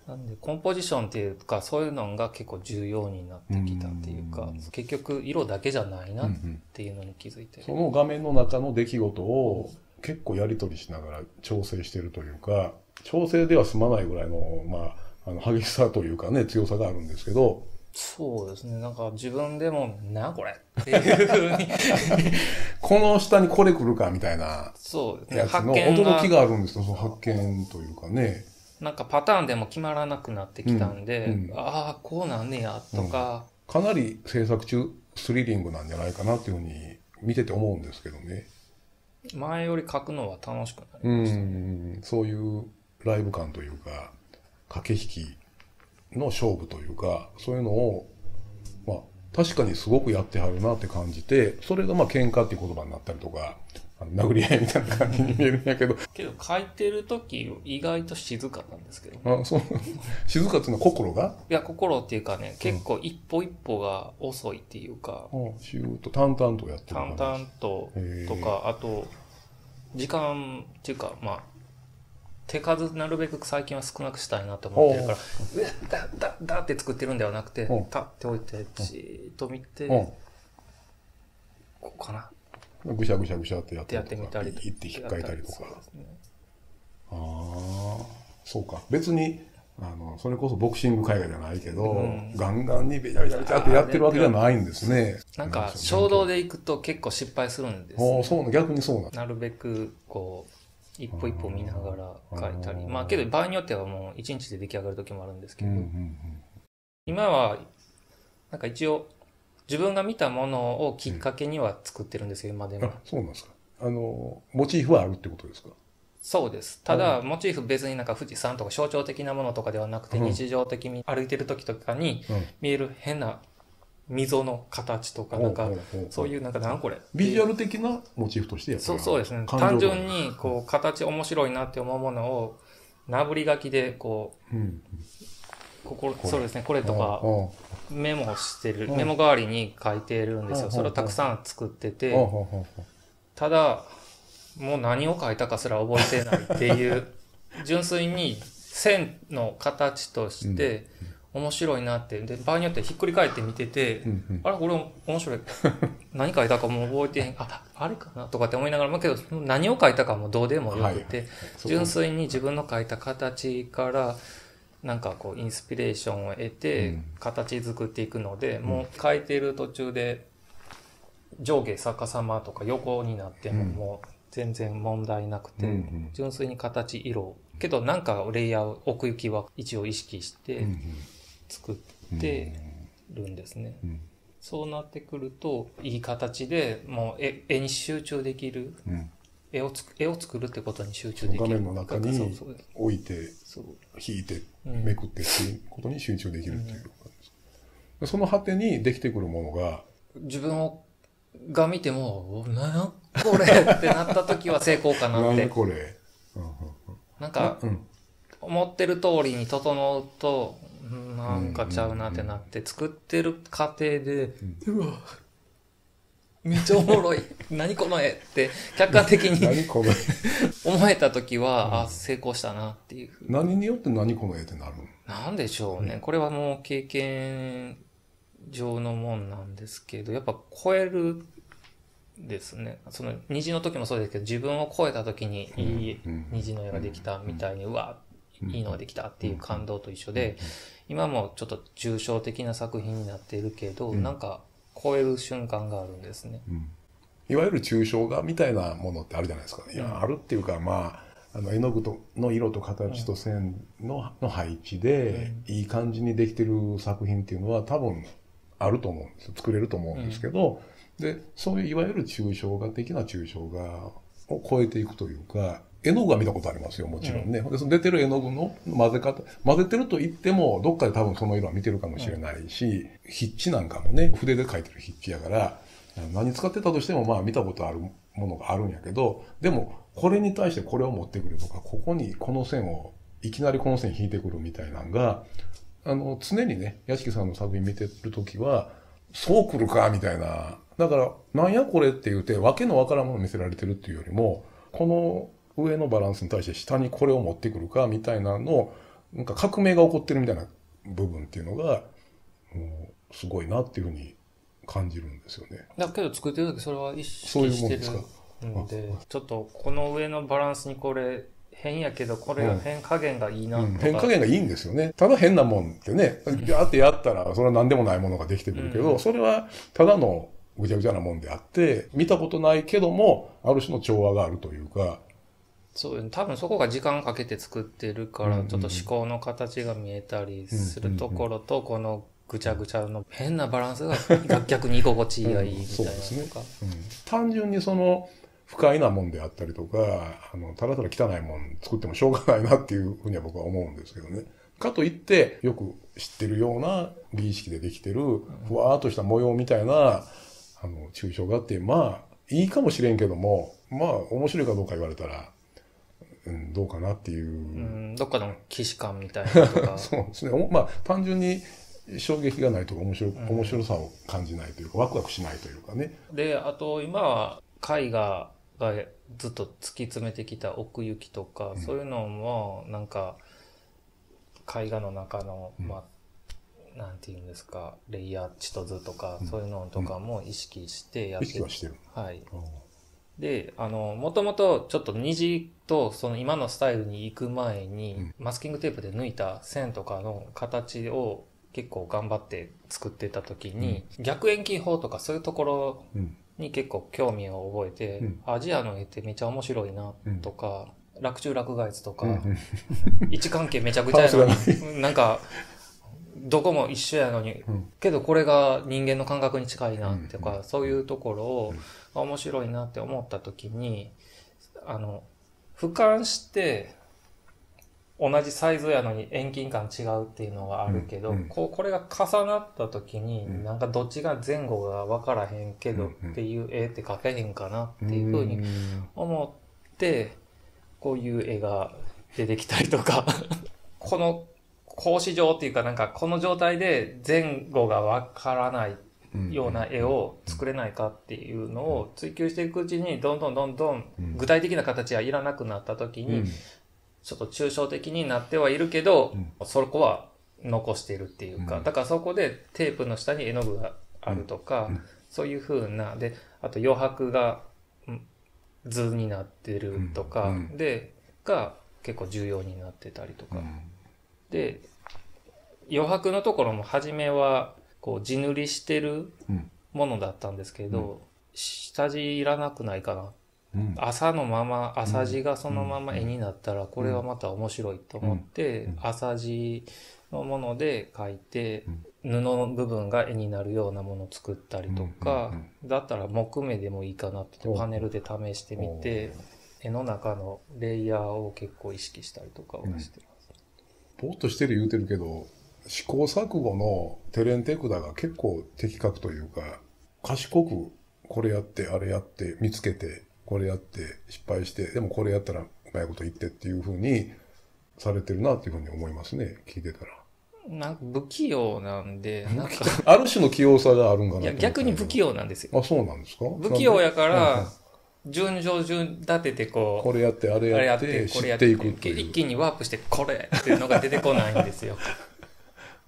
なんでコンポジションっていうかそういうのが結構重要になってきたっていうか、結局色だけじゃないなっていうのに気づいて、その画面の中の出来事を結構やり取りしながら調整してるというか、調整では済まないぐらいの、激しさというかね、強さがあるんですけど。そうですね、なんか自分でも「なこれ」っていうふうにこの下にこれ来るかみたいな、そうですね、発見が驚きがあるんですよ、その発見というかね。なんかパターンでも決まらなくなってきたんで、ああこうなんねやとか、かなり制作中スリリングなんじゃないかなっていうふうに見てて思うんですけどね。前より描くのは楽しくなりましたね。そういうライブ感というか、駆け引きの勝負というか、そういうのを、確かにすごくやってはるなって感じて、それが喧嘩っていう言葉になったりとか、殴り合いみたいな感じに見えるんやけど。けど、書いてる時、意外と静かなんですけど。あ、そう。静かっていうのは心が？いや、心っていうかね、結構一歩一歩が遅いっていうか。シューッと淡々とやってる感じ。淡々と、とか、あと、時間っていうか、手数なるべく最近は少なくしたいなと思ってるから、だって作ってるんではなくて、たって置いてじーっと見て、こうかな、ぐしゃぐしゃぐしゃってやってみたりとか、行って引っかいたりとか。ああ、そうか。別にそれこそボクシング海外じゃないけど、ガンガンにベチャベチャベチャってやってるわけじゃないんですね。なんか衝動でいくと結構失敗するんですよ。そう、逆にそうな。なるべくこう一歩一歩見ながら描いたり、けど場合によってはもう1日で出来上がる時もあるんですけど、今はなんか一応自分が見たものをきっかけには作ってるんですよ、今でも。そうなんですか。モチーフはあるってことですか？そうです。ただモチーフ、別になんか富士山とか象徴的なものとかではなくて、日常的に歩いてる時とかに見える変な溝の形とか、なんかそういうなんか何これビジュアル的なモチーフとしてやる。そうですね。単純にこう形面白いなって思うものをなぶり書きでこう、そうですね、これとかメモしてる、メモ代わりに書いてるんですよ。それをたくさん作ってて、ただもう何を書いたかすら覚えてないっていう、純粋に線の形として面白いなって。で場合によってひっくり返って見てて、あれこれ面白い何書いたかも覚えてへん、あれかなとかって思いながら、けど何を書いたかもどうでもよくて、純粋に自分の書いた形からなんかこうインスピレーションを得て形作っていくので、もう書いてる途中で上下逆さまとか横になってももう全然問題なくて、純粋に形色けどなんかレイヤー奥行きは一応意識して作ってるんですね。そうなってくるといい形でもう絵に集中できる、絵を作るってことに集中できる、画面の中に置いて引いてめくってっていうことに集中できるっていう感じ、その果てにできてくるものが自分をが見ても「なんこれ!」ってなった時は成功かなって。これなんか思ってる通りに整うとなんかちゃうなってなって、作ってる過程で「うわめっちゃおもろい何この絵」って客観的に思えた時は、あ、成功したなっていう。何によって何この絵ってなるのなんでしょうね。これはもう経験上のもんなんですけど、やっぱ超えるですね。その虹の時もそうですけど、自分を超えた時にいい虹の絵ができたみたいに、うわいいのができたっていう感動と一緒で、今もちょっと抽象的な作品になっているけど、なんか超える瞬間があるんですね。いわゆる抽象画みたいなものってあるじゃないですか、ね。いや、あるっていうか、まあ絵の具の色と形と線 の配置でいい感じにできてる作品っていうのは多分あると思うんですよ。作れると思うんですけど、でそういういわゆる抽象画的な抽象画を超えていくというか、絵の具は見たことありますよ、もちろんね。でその出てる絵の具の混ぜ方、混ぜてると言ってもどっかで多分その色は見てるかもしれないし、筆致なんかもね、筆で描いてる筆致やから何使ってたとしてもまあ見たことあるものがあるんやけど、でもこれに対してこれを持ってくるとか、ここにこの線をいきなりこの線引いてくるみたいなのが、常にね、屋敷さんの作品見てるときは、そう来るか、みたいな。だから、なんやこれって言うて、わけのわからんもの見せられてるっていうよりも、この上のバランスに対して下にこれを持ってくるか、みたいなの、なんか革命が起こってるみたいな部分っていうのが、もう、すごいなっていうふうに感じるんですよね。だけど作ってるときそれは意識してるので、ちょっとこの上のバランスにこれ、変やけど、これは変加減がいいなとか、変加減がいいんですよね。ただ変なもんってね、ギャーってやったら、それは何でもないものができてくるけど、それはただのぐちゃぐちゃなもんであって、見たことないけども、ある種の調和があるというか。そう、多分そこが時間かけて作ってるから、ちょっと思考の形が見えたりするところと、このぐちゃぐちゃの変なバランスが逆に居心地がいいみたいなとか。単純にその、不快なもんであったりとか、ただただ汚いもん作ってもしょうがないなっていうふうには僕は思うんですけどね。かといって、よく知ってるような美意識でできてる、ふわーっとした模様みたいな、抽象画って、まあ、いいかもしれんけども、まあ、面白いかどうか言われたら、どうかなっていう。どっかの既視感みたいなとか。そうですね。まあ、単純に、衝撃がないとか、面白さを感じないというか、ワクワクしないというかね。で、あと、今は、絵画、がずっと突き詰めてきた奥行きとか、そういうのもなんか絵画の中の、まあなんていうんですか、レイヤー地と図とか、そういうのとかも意識してやって、意識はしてる。はい。で、もともとちょっと虹とその今のスタイルに行く前に、マスキングテープで抜いた線とかの形を結構頑張って作ってた時に、逆遠近法とかそういうところに結構興味を覚えて、アジアの絵ってめちゃ面白いなとか、洛中洛外図とか、位置関係めちゃくちゃやのに、なんかどこも一緒やのに、けどこれが人間の感覚に近いなとか、そういうところを、面白いなって思った時に、俯瞰して同じサイズやのに遠近感違うっていうのはあるけど、これが重なった時に、なんかどっちが前後が分からへんけどっていう絵って描けへんかなっていうふうに思って、こういう絵が出てきたりとか、この格子状っていうか、なんかこの状態で前後が分からないような絵を作れないかっていうのを追求していくうちに、どんどん具体的な形はいらなくなった時に、ちょっと抽象的になってはいるけど、そこは残しているっていうか、だからそこでテープの下に絵の具があるとか、そういう風な、で、あと余白が図になってるとか、で、が結構重要になってたりとか。で、余白のところも初めはこう地塗りしてるものだったんですけど、うん、下地いらなくないかな、うん、朝のまま朝地がそのまま絵になったらこれはまた面白いと思って、うんうん、朝地のもので描いて、うん、布の部分が絵になるようなものを作ったりとか、うん、だったら木目でもいいかなってパネルで試してみて、絵の中のレイヤーを結構意識したりとかをしてます、うん、ぼーっとしてる言うてるけど試行錯誤のテレンテクダが結構的確というか賢くこれやってあれやって見つけてこれやって失敗してでもこれやったらうまいこと言ってっていう風にされてるなっていう風に思いますね。聞いてたらなんか不器用なんでなんかある種の器用さがあるんかな。いや逆に不器用なんですよ。あ、そうなんですか。不器用やから順序順立ててこうこれやってあれやって知っていくっていう一気にワープしてこれっていうのが出てこないんですよ。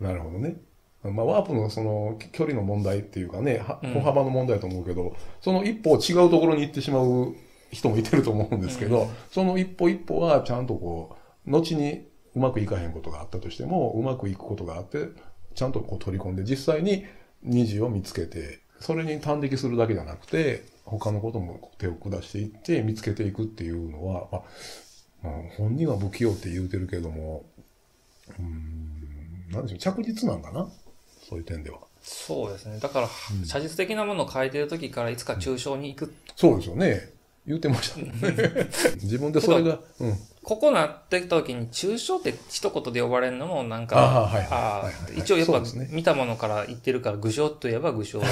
なるほどね。まあ、ワープのその距離の問題っていうかね、歩幅の問題だと思うけど、うん、その一歩違うところに行ってしまう人もいてると思うんですけど、うん、その一歩一歩はちゃんとこう、後にうまくいかへんことがあったとしても、うまくいくことがあって、ちゃんとこう取り込んで、実際に虹を見つけて、それに端的するだけじゃなくて、他のことも手を下していって見つけていくっていうのは、まあ、本人は不器用って言うてるけども、なんでしょう、着実なんかな。そういう点ではそうですね。だから、うん、写実的なものを描いてる時からいつか抽象に行く、うん、そうですよね。言うてましたね。自分でそれが、うん、ここなってきた時に抽象って一言で呼ばれるのもなんか一応やっぱ、ね、見たものから言ってるから具象といえば具象だ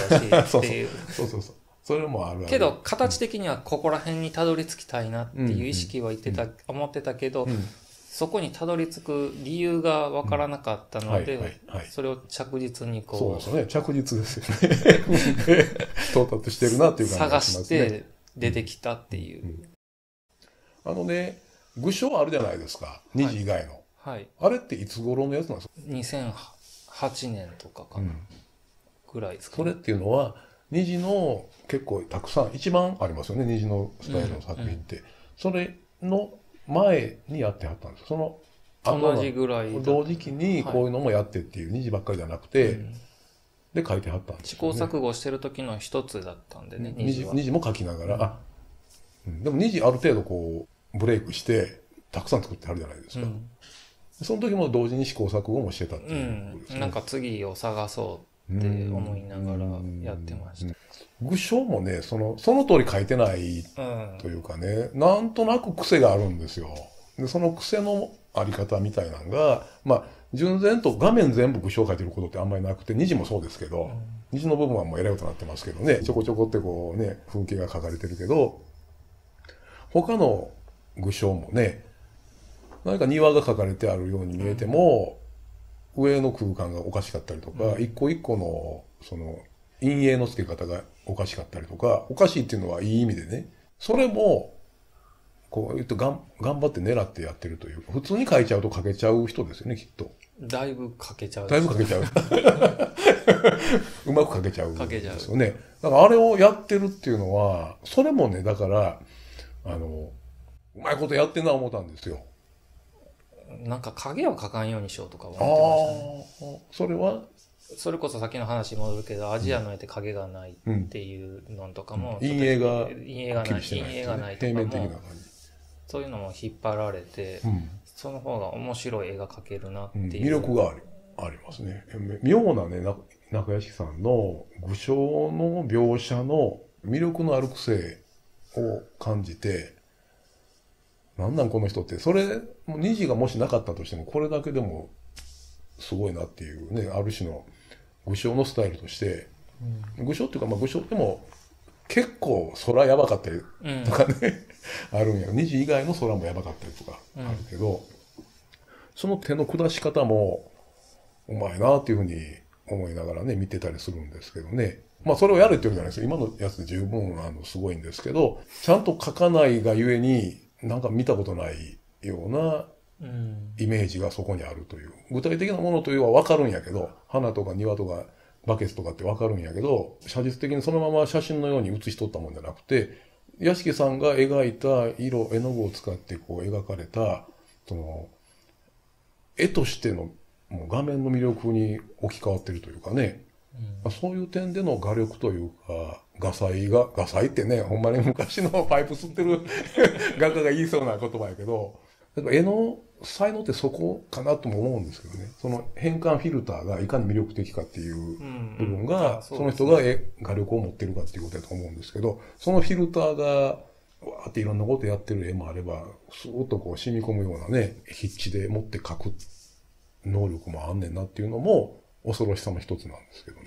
しっていうそうそうそう、それもあるけど形的にはここら辺にたどり着きたいなっていう意識は思ってたけど、うん、そこにたどり着く理由が分からなかったので、うんはいはいはい、それを着実にこう。そうですね。着実ですよね。到達してるなっていう感じがしますね。探して出てきたっていう。うんうん、ね、具象あるじゃないですか。2時以外の。はいはい、あれっていつ頃のやつなんですか ?2008 年とかかな。うん、ぐらいですか、ね。それっていうのは、2時の結構たくさん、一番ありますよね。2時のスタイルの作品って。うんうん、それの、前にやってはったんです。その同じぐらい同時期にこういうのもやってっていう2時ばっかりじゃなくて、はい、で書いてはったんです、ね、試行錯誤してる時の一つだったんでね。2時も書きながら、うん、あ、うん、でも2時ある程度こうブレイクしてたくさん作ってはるじゃないですか、うん、その時も同時に試行錯誤もしてたっていうことですね、うん、なんか次を探そうって思いながらやってました、うんうんうん。具象もね、その通り書いてないというかね、うん、なんとなく癖があるんですよ。で、その癖のあり方みたいなのが、まあ、純然と画面全部具象書いてることってあんまりなくて、虹もそうですけど、うん、虹の部分はもうえらいことになってますけどね、ちょこちょこってこうね、風景が書かれてるけど、他の具象もね、何か庭が書かれてあるように見えても、うん、上の空間がおかしかったりとか、うん、一個一個の、陰影の付け方がおかしかったりとか、おかしいっていうのはいい意味でね、それも、こう言うと頑張って狙ってやってるというか、普通に書いちゃうと書けちゃう人ですよね、きっと。だいぶ書けちゃう、ね。だいぶ書けちゃう。うまく書けちゃう。書けちゃう。ですよね。だからあれをやってるっていうのは、それもね、だから、うまいことやってんな思ったんですよ。なんか影を描かんようにしようとか思ってましたね。それはそれこそ先の話戻るけど、アジアの絵って影がないっていうのとかも、陰影がないとかも、そういうのも引っ張られて、うん、その方が面白い絵が描けるなっていう、うん、魅力がありますね。妙なね、中屋敷さんの具象の描写の魅力のある癖を感じて、なんこの人って、それ虹がもしなかったとしてもこれだけでもすごいなっていうね、ある種の具象のスタイルとして、うん、具象っていうか、まあ、具象でも結構空やばかったりとかね、うん、あるんや。虹以外の空もやばかったりとかあるけど、うん、その手の下し方もうまいなっていうふうに思いながらね見てたりするんですけどね。まあそれをやるっていうわけじゃないですよ。今のやつで十分すごいんですけど、ちゃんと描かないがゆえになんか見たことないようなイメージがそこにあるという。具体的なものというのは分かるんやけど、花とか庭とかバケツとかって分かるんやけど、写実的にそのまま写真のように写しとったもんじゃなくて、屋敷さんが描いた絵の具を使ってこう描かれた、絵としてのもう画面の魅力に置き換わってるというかね、うん、そういう点での画力というか、画才ってね、ほんまに昔のパイプ吸ってる画家が言いそうな言葉やけど、絵の才能ってそこかなとも思うんですけどね。その変換フィルターがいかに魅力的かっていう部分が、うん、その人が画力を持ってるかっていうことだと思うんですけど、そのフィルターが、わーっていろんなことやってる絵もあれば、すーっとこう染み込むようなね、筆致で持って描く能力もあんねんなっていうのも、恐ろしさの一つなんですけどね。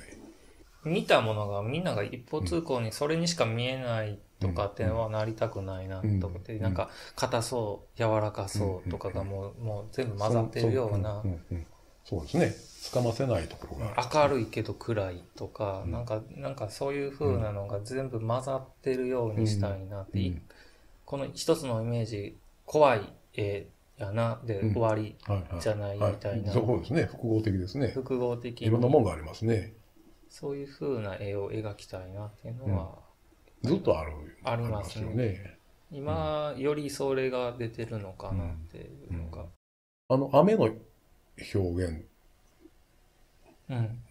見たものがみんなが一方通行にそれにしか見えないとかってはなりたくないなと思って、なんか硬そう、柔らかそうとかがもう全部混ざってるような。そうですね。つかませないところが。明るいけど暗いとか、なんかそういう風なのが全部混ざってるようにしたいなって、この一つのイメージ、怖い絵やなで終わりじゃないみたいな。そうですね。複合的ですね。複合的。いろんなもんがありますね。そういう風な絵を描きたいなっていうのは、ずっとありますよね。今よりそれが出てるのかなっていうのが。雨の表現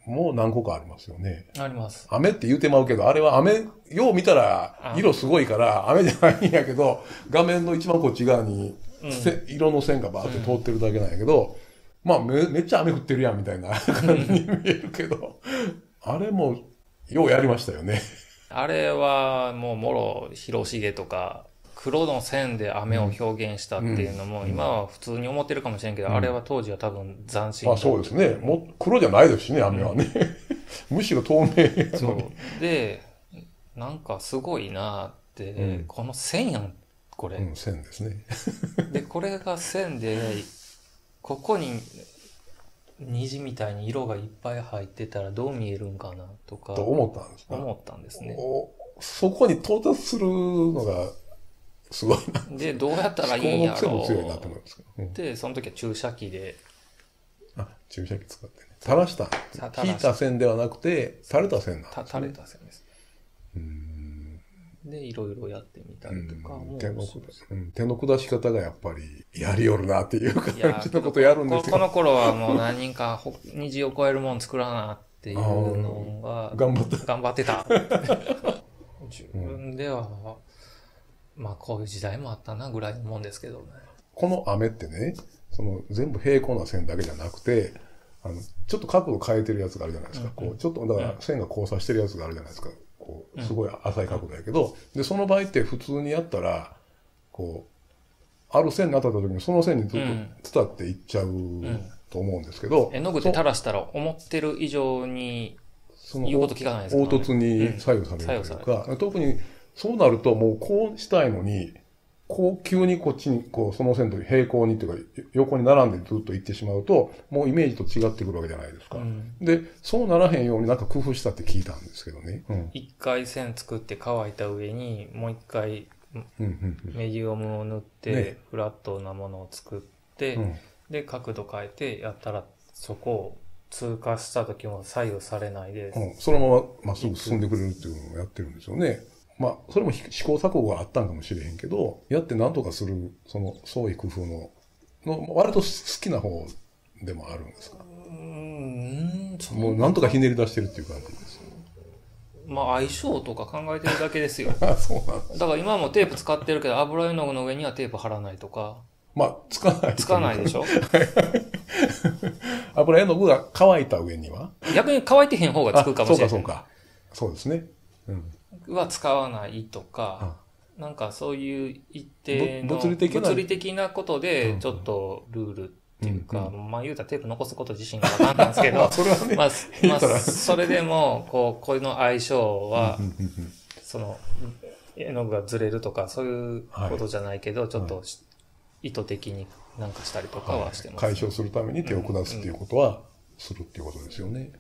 も何個かありますよね。あります。雨って言うてまうけど、あれは雨、よう見たら色すごいから雨じゃないんやけど、画面の一番こっち側に色の線がバーって通ってるだけなんやけど、まあめっちゃ雨降ってるやんみたいな感じに見えるけど、あれもようやりましたよね。あれはもうもろ広重とか、黒の線で雨を表現したっていうのも、今は普通に思ってるかもしれんけど、あれは当時は多分斬新だった。そうですね。もう黒じゃないですしね、雨はね。むしろ透明。そう。で、なんかすごいなって、この線やん、これ。うん、線ですね。で、これが線で、ここに虹みたいに色がいっぱい入ってたらどう見えるんかなとか。と思ったんですね。思ったんですね。そこに到達するのが、すごいで、どうやったらいいんやろうって、その時は注射器で。あ、注射器使ってね。垂らした。引いた線ではなくて、垂れた線なんですね。垂れた線です。で、いろいろやってみたりとか。手の下し方がやっぱり、やりよるなっていう感じのことやるんですよ。この頃はもう何人か虹を超えるもん作らなっていうのが、頑張ってた。自分では、まあこういう時代もあったなぐらいのもんですけどね。この雨ってね、その全部平行な線だけじゃなくて、ちょっと角度変えてるやつがあるじゃないですか。こう、ちょっと、だから線が交差してるやつがあるじゃないですか。こう、すごい浅い角度やけど、で、その場合って普通にやったら、こう、ある線に当たった時にその線にずっと伝っていっちゃうと思うんですけど。絵の具で垂らしたら思ってる以上に、言うこと聞かないですね。凹凸に左右されるというか、特に、そうなるともうこうしたいのに、こう急にこっちに、こうその線と平行にというか、横に並んでずっと行ってしまうと、もうイメージと違ってくるわけじゃないですか。うん、で、そうならへんようになんか工夫したって聞いたんですけどね。一回線作って乾いた上に、もう一回メディウムを塗って、フラットなものを作って、で、角度変えてやったら、そこを通過した時も左右されないで、そのまままっすぐ進んでくれるっていうのをやってるんですよね。まあ、それも試行錯誤があったんかもしれへんけど、やって何とかする、その創意工夫の割と好きな方でもあるんですか？もう何とかひねり出してるっていう感じですよ。まあ、相性とか考えてるだけですよ。そうなんです。だから今もテープ使ってるけど、油絵の具の上にはテープ貼らないとか。まあ、つかない。つかないでしょ？油絵の具が乾いた上には？逆に乾いてへん方がつくかもしれない。そうか、そうか。そうですね。うん。は使わないとか、なんかそういう一定の物理的なことで、ちょっとルールっていうか、まあ言うたらテープ残すこと自身が分かんないんですけど、それでも、こういうの相性は、その、絵の具がずれるとか、そういうことじゃないけど、ちょっと意図的になんかしたりとかはしてます。解消するために手を下すっていうことは、するっていうことですよね。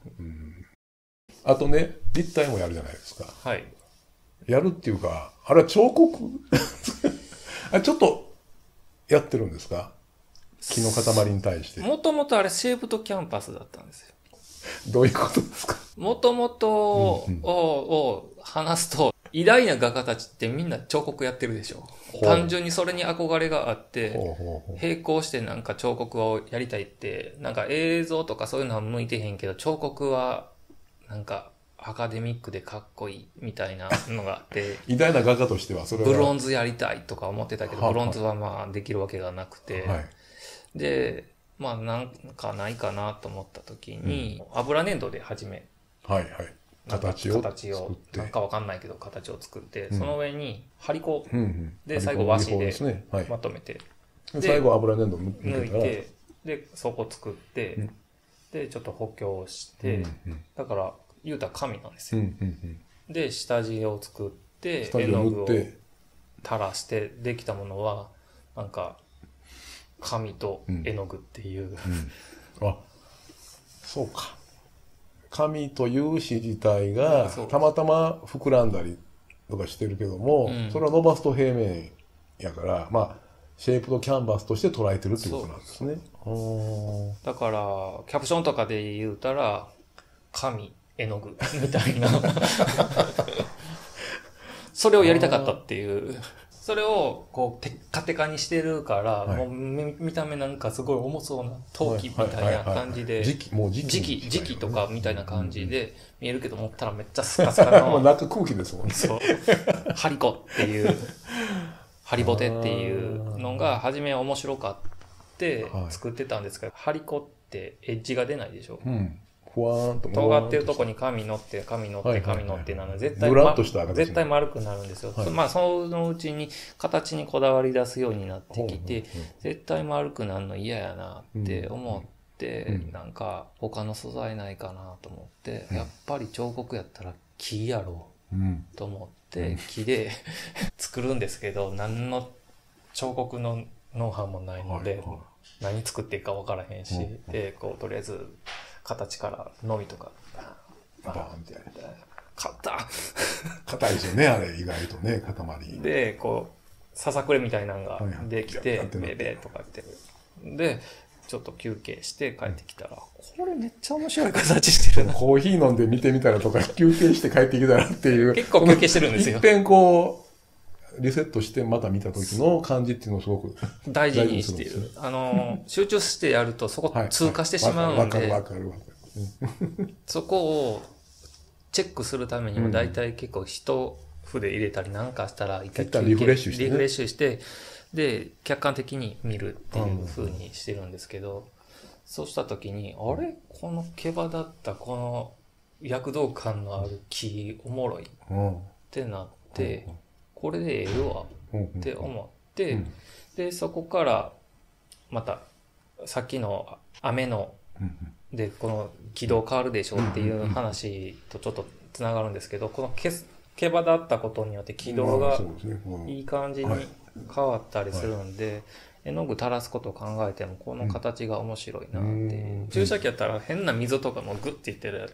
あとね、立体もやるじゃないですか。はい。やるっていうか、あれは彫刻あ、ちょっと、やってるんですか？木の塊に対して。もともとあれ、シェイプとキャンパスだったんですよ。どういうことですか？もともとを話すと、偉大な画家たちってみんな彫刻やってるでしょ。単純にそれに憧れがあって、並行してなんか彫刻をやりたいって、なんか映像とかそういうのは向いてへんけど、彫刻はなんかアカデミックでかっこいいみたいなのがあって。偉大な画家としてはそれは。ブロンズやりたいとか思ってたけど、ブロンズはまあできるわけがなくて。はい、で、まあなんかないかなと思った時に、油粘土で始め。はいはい。形を作ってなんかわかんないけど形を作って、うん、その上に張り子で最後和紙でまとめて、で最後油粘土抜いて、で底作って、うん、でちょっと補強して、うんうん、だから言うたら紙なんですよ、うんうんうん、で下地を作って絵の具を垂らしてできたものはなんか紙と絵の具っていう、うんうん、あ、そうか、紙という紙自体がたまたま膨らんだりとかしてるけども、うん、それを伸ばすと平面やから、まあ、シェイプとキャンバスとして捉えてるってことなんですね。だからキャプションとかで言うたら紙絵の具みたいなそれをやりたかったっていう、それをこうテッカテカにしてるから、はい、もう見た目なんかすごい重そうな陶器みたいな感じで、時期とかみたいな感じで見えるけど、持ったらめっちゃスカスカのもうなんか空気ですもんね。そう、ハリコっていうハリボテっていうのが初め面白かって作ってたんですけど、ハリコってエッジが出ないでしょ、うん、ふわーんと尖ってるとこに紙乗ってなので絶対丸くなるんですよ、はい、まあそのうちに形にこだわり出すようになってきて、はい、絶対丸くなるの嫌やなって思って、うんうん、なんか他の素材ないかなと思って、うん、やっぱり彫刻やったら木やろうと思って木で作るんですけど、何の彫刻のノウハウもないので、はいはい、何作っていいか分からへんし、うん、でこうとりあえず形からのみとかバーンみたいな、硬いですよねあれ、意外とね塊でこうささくれみたいなのができて、ベベとかやってるで、ちょっと休憩して帰ってきたら、これめっちゃ面白い形してるな、コーヒー飲んで見てみたらとか休憩して帰ってきたらっていう結構休憩してるんですよ。いっぺんこうリセットしてまた見た時の感じっていうのをすごく大事にしている。集中してやるとそこ通過してしまうので、そこをチェックするためにもだいたい結構一筆入れたりなんかしたら一回リフレッシュしてで客観的に見るっていう風にしてるんですけど、そうした時にあれ、この毛羽だったこの躍動感のある木おもろいってなって、これでええわって思って、でそこからまたさっきの雨のでこの軌道変わるでしょっていう話とちょっとつながるんですけど、この毛羽だったことによって軌道がいい感じに変わったりするんで、絵の具垂らすことを考えてもこの形が面白いなって。注射器やったら変な溝とかもグッていってる、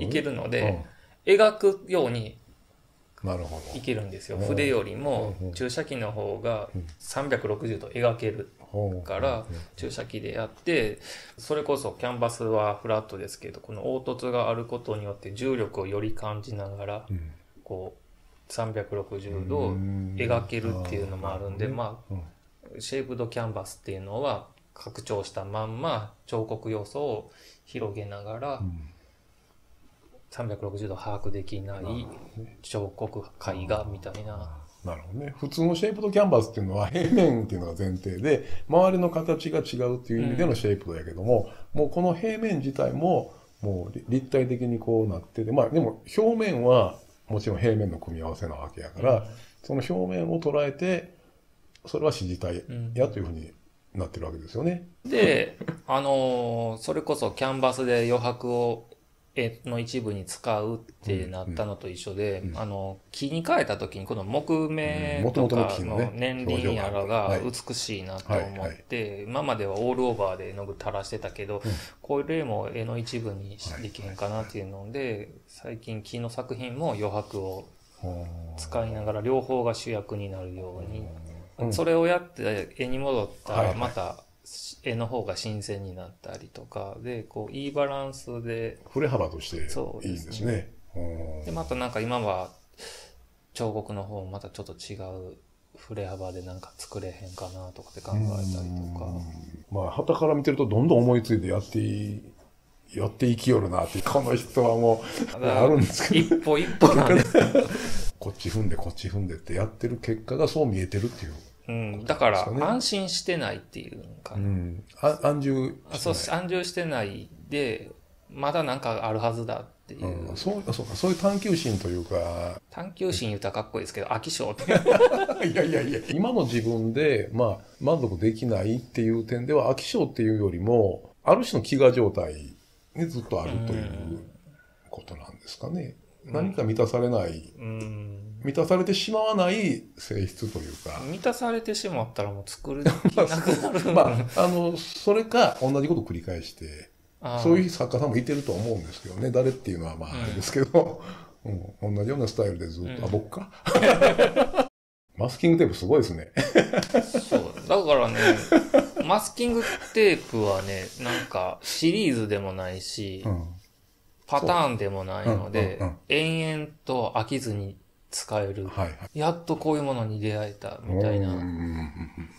いけるので描くようにいけるんですよ。筆よりも注射器の方が360度描けるから注射器でやって、それこそキャンバスはフラットですけど、この凹凸があることによって重力をより感じながらこう360度描けるっていうのもあるんで、まあシェイプドキャンバスっていうのは拡張したまんま彫刻要素を広げながら360度把握できない彫刻絵画みたいな。なるほどね。普通のシェイプドキャンバスっていうのは平面っていうのが前提で、周りの形が違うっていう意味でのシェイプドやけども、うん、もうこの平面自体ももう立体的にこうなってて、まあでも表面はもちろん平面の組み合わせなわけやから、うん、その表面を捉えて、それは支持体やというふうになってるわけですよね。うん、で、それこそキャンバスで余白を絵の一部に使うってなったのと一緒で、木に変えた時にこの木目とかの年輪やらが美しいなと思って、今まではオールオーバーで絵の具垂らしてたけど、これも絵の一部にできへんかなっていうので、最近木の作品も余白を使いながら両方が主役になるように、それをやって絵に戻ったらまた絵の方が新鮮になったりとかで、こういいバランスで振れ幅としていいんですね。でまたなんか今は彫刻の方もまたちょっと違う振れ幅でなんか作れへんかなとかって考えたりとか、まあ傍から見てるとどんどん思いついてやっていきよるなってこの人はもうあるんですけど、一歩一歩なんですこっち踏んでこっち踏んでってやってる結果がそう見えてるっていう、うん、だから安心してないっていうか、うん、安住してないでまだなんかあるはずだっていう、うん、そういう探求心というか、探求心言うたらかっこいいですけど飽き性っていや今の自分で、まあ、満足できないっていう点では飽き性っていうよりもある種の飢餓状態にずっとあるということなんですかね。何か満たされない、満たされてしまわない性質というか、満たされてしまったらもう作るだけなくなる、それか同じことを繰り返してそういう作家さんもいてると思うんですけどね、誰っていうのはまああれですけど、うん、同じようなスタイルでずっと、うん、あ、僕かマスキングテープすごいですねそうだからねマスキングテープはね、なんかシリーズでもないし、うん、パターンでもないので、うんうんうん、延々と飽きずに使える、はいはい、やっとこういうものに出会えたみたいな、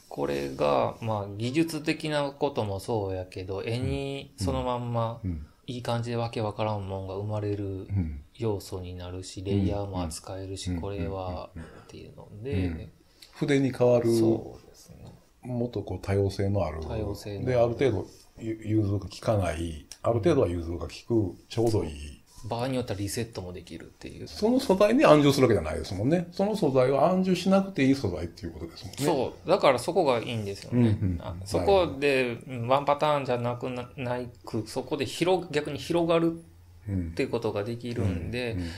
これがまあ技術的なこともそうやけど、絵にそのまんまいい感じでわけわからんもんが生まれる要素になるし、レイヤーも扱えるし、これはっていうので筆に変わる、そうですね、もっとこう多様性のあるで、ある程度融通が利かない、ある程度は融通が利くちょうどいい、場合によってはリセットもできるっていう、その素材に安住するわけじゃないですもんね。その素材は安住しなくていい素材っていうことですもんね。そうだからそこがいいんですよね、うんうん、そこでワンパターンじゃなく ないくそこで逆に広がるっていうことができるんで、うんうんうん、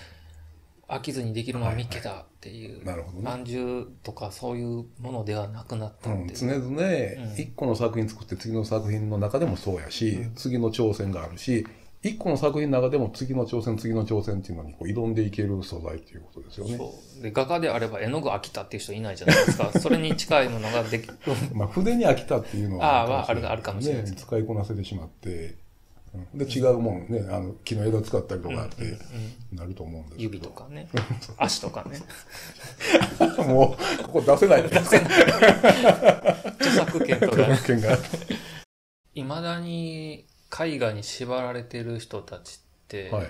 飽きずにできるのは見っけたっていう、はいはいね、安住とかそういうものではなくなったっていう、うん、常々、1個の作品作って次の作品の中でもそうやし、うん、次の挑戦があるし、一個の作品の中でも次の挑戦っていうのにこう挑んでいける素材っていうことですよね。そうで、画家であれば絵の具飽きたっていう人いないじゃないですかそれに近いものができまあ筆に飽きたっていうのはあるかもしれないですね、使いこなせてしまって、うん、で違うもんね、木の枝使ったりとかって、うんうんうん、なると思うんですけど、指とかね足とかねもうここ出せないです著作権とか著作権がいまだに絵画に縛られてる人たちって、はい、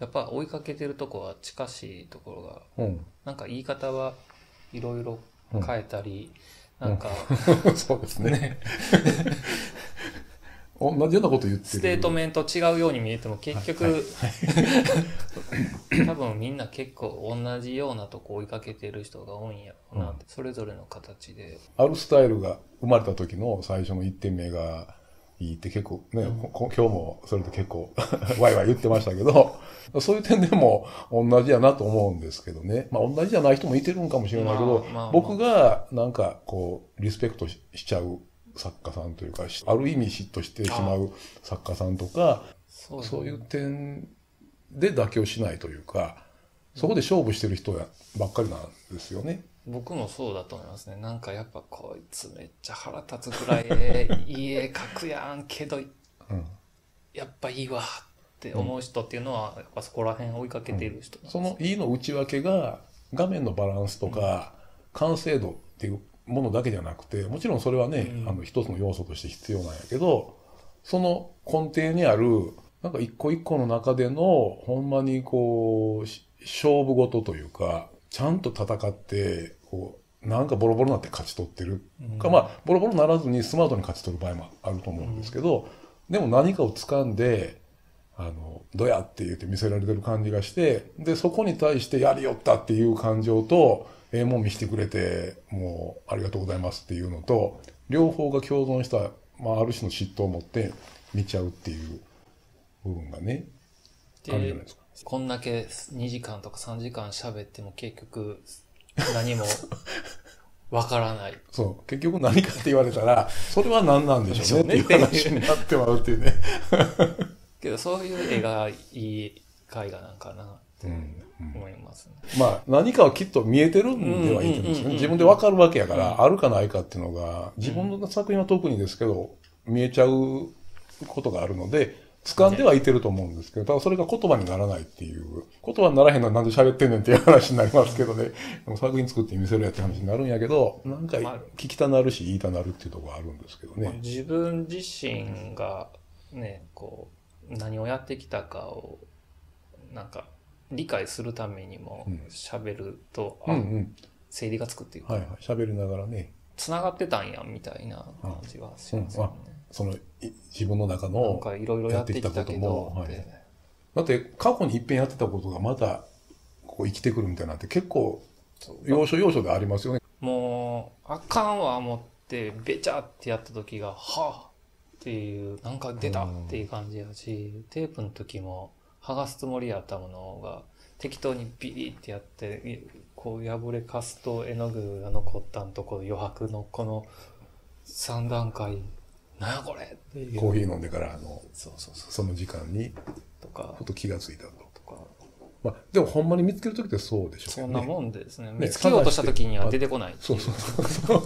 やっぱ追いかけてるとこは近しいところが、うん、なんか言い方はいろいろ変えたり、うん、なんか、うん、そうですね同じようなこと言ってるステートメント違うように見えても結局、はいはい、多分みんな結構同じようなとこ追いかけてる人が多いんやろうなって、うん、それぞれの形であるスタイルが生まれた時の最初の1点目がいいって結構ね、うん、今日もそれと結構ワイワイ言ってましたけど、そういう点でも同じやなと思うんですけどね。まあ同じじゃない人もいてるんかもしれないけど、まあ、僕がなんかこうリスペクト しちゃう作家さんというか、ある意味嫉妬してしまう作家さんとか、そういう点で妥協しないというか、そこで勝負してる人ばっかりなんですよね。僕もそうだと思いますね。なんかやっぱこいつめっちゃ腹立つくらいいい絵描くやんけど、うん、やっぱいいわって思う人っていうのはやっぱそこら辺追いかけている人なんです、うん、そのいいの内訳が画面のバランスとか完成度っていうものだけじゃなくて、もちろんそれはね、うん、一つの要素として必要なんやけど、その根底にあるなんか一個一個の中でのほんまにこう勝負事というか、ちゃんと戦ってこうなんかボロボロになって勝ち取ってるか、うん、まあボロボロにならずにスマートに勝ち取る場合もあると思うんですけど、うん、でも何かを掴んでどやって言って見せられてる感じがして、でそこに対してやりよったっていう感情と、もう見せてくれてもうありがとうございますっていうのと両方が共存した、まあ、ある種の嫉妬を持って見ちゃうっていう部分がね、感じじゃないですか。こんだけ2時間とか3時間喋っても結局何もわからないそう、結局何かって言われたらそれは何なんでしょうねっていう話になってもらうっていうねけど、そういう絵がいい絵画なんかなって思いますね、うんうん、まあ何かはきっと見えてるんではいいんですよね。自分でわかるわけやから、うん、あるかないかっていうのが自分の作品は特にですけど見えちゃうことがあるので、掴んではいてると思うんですけど、ただそれが言葉にならないっていう、言葉にならへんのはなんで喋ってんねんっていう話になりますけどね、でも作品作って見せるやって話になるんやけど、なんか聞きたなるし言いたなるっていうところがあるんですけどね。自分自身がね、こう、何をやってきたかを、なんか理解するためにも喋ると、整理がつくっていうか、はいはい、喋りながらね、繋がってたんやみたいな感じはしますよね。その自分の中のやってきたことも、はい、だって過去に一遍やってたことがまたこう生きてくるみたいなんて結構要所要所でありますよね。もうあかんわ思ってべちゃってやった時がはぁっていうなんか出たっていう感じやし、テープの時も剥がすつもりやったものが適当にビリってやってこう破れかすと絵の具が残ったんとこ余白のこの3段階なんやこれっていうコーヒー飲んでからその時間にとかふと気がついたとか、まあ、でもほんまに見つける時ってそうでしょうね。そんなもんですね。見つけようとした時には出てこないっていう、ね、そう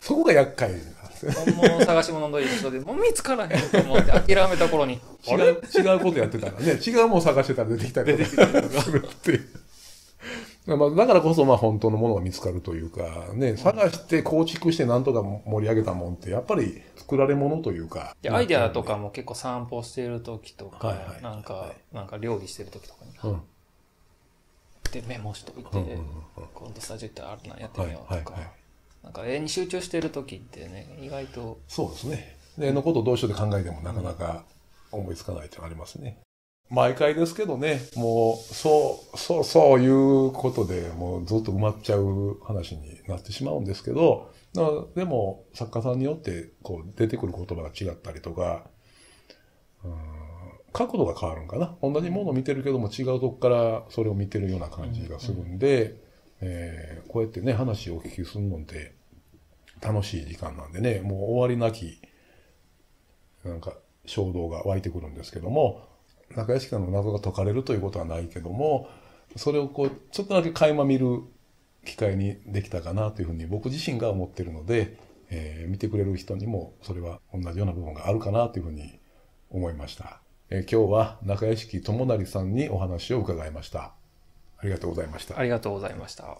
そこが厄介なんですよね。もう探し物と一緒でもう見つからへんと思って諦めた頃にあれ違うことやってたらね、違うもの探してたら出てきたりするっていうだからこそまあ本当のものが見つかるというかね、探して構築してなんとか盛り上げたもんってやっぱり作られ物というか、アイデアとかも結構散歩している時とか、なんか料理してる時とかに、でメモしといて今度スタジオ行ったらあるなやってみようとか、なんか絵に集中している時ってね意外とそうですね。絵のことをどうしようって考えてもなかなか思いつかないってありますね。毎回ですけどね、もう、そういうことで、もうずっと埋まっちゃう話になってしまうんですけど、でも、作家さんによって、こう、出てくる言葉が違ったりとか、角度が変わるんかな。同じものを見てるけども、違うとこからそれを見てるような感じがするんで、こうやってね、話をお聞きするのって、楽しい時間なんでね、もう終わりなき、なんか、衝動が湧いてくるんですけども、中屋敷さんの謎が解かれるということはないけども、それをこうちょっとだけ垣間見る機会にできたかなというふうに僕自身が思ってるので、見てくれる人にもそれは同じような部分があるかなというふうに思いました。今日は中屋敷智也さんにお話を伺いました。ありがとうございました。ありがとうございました。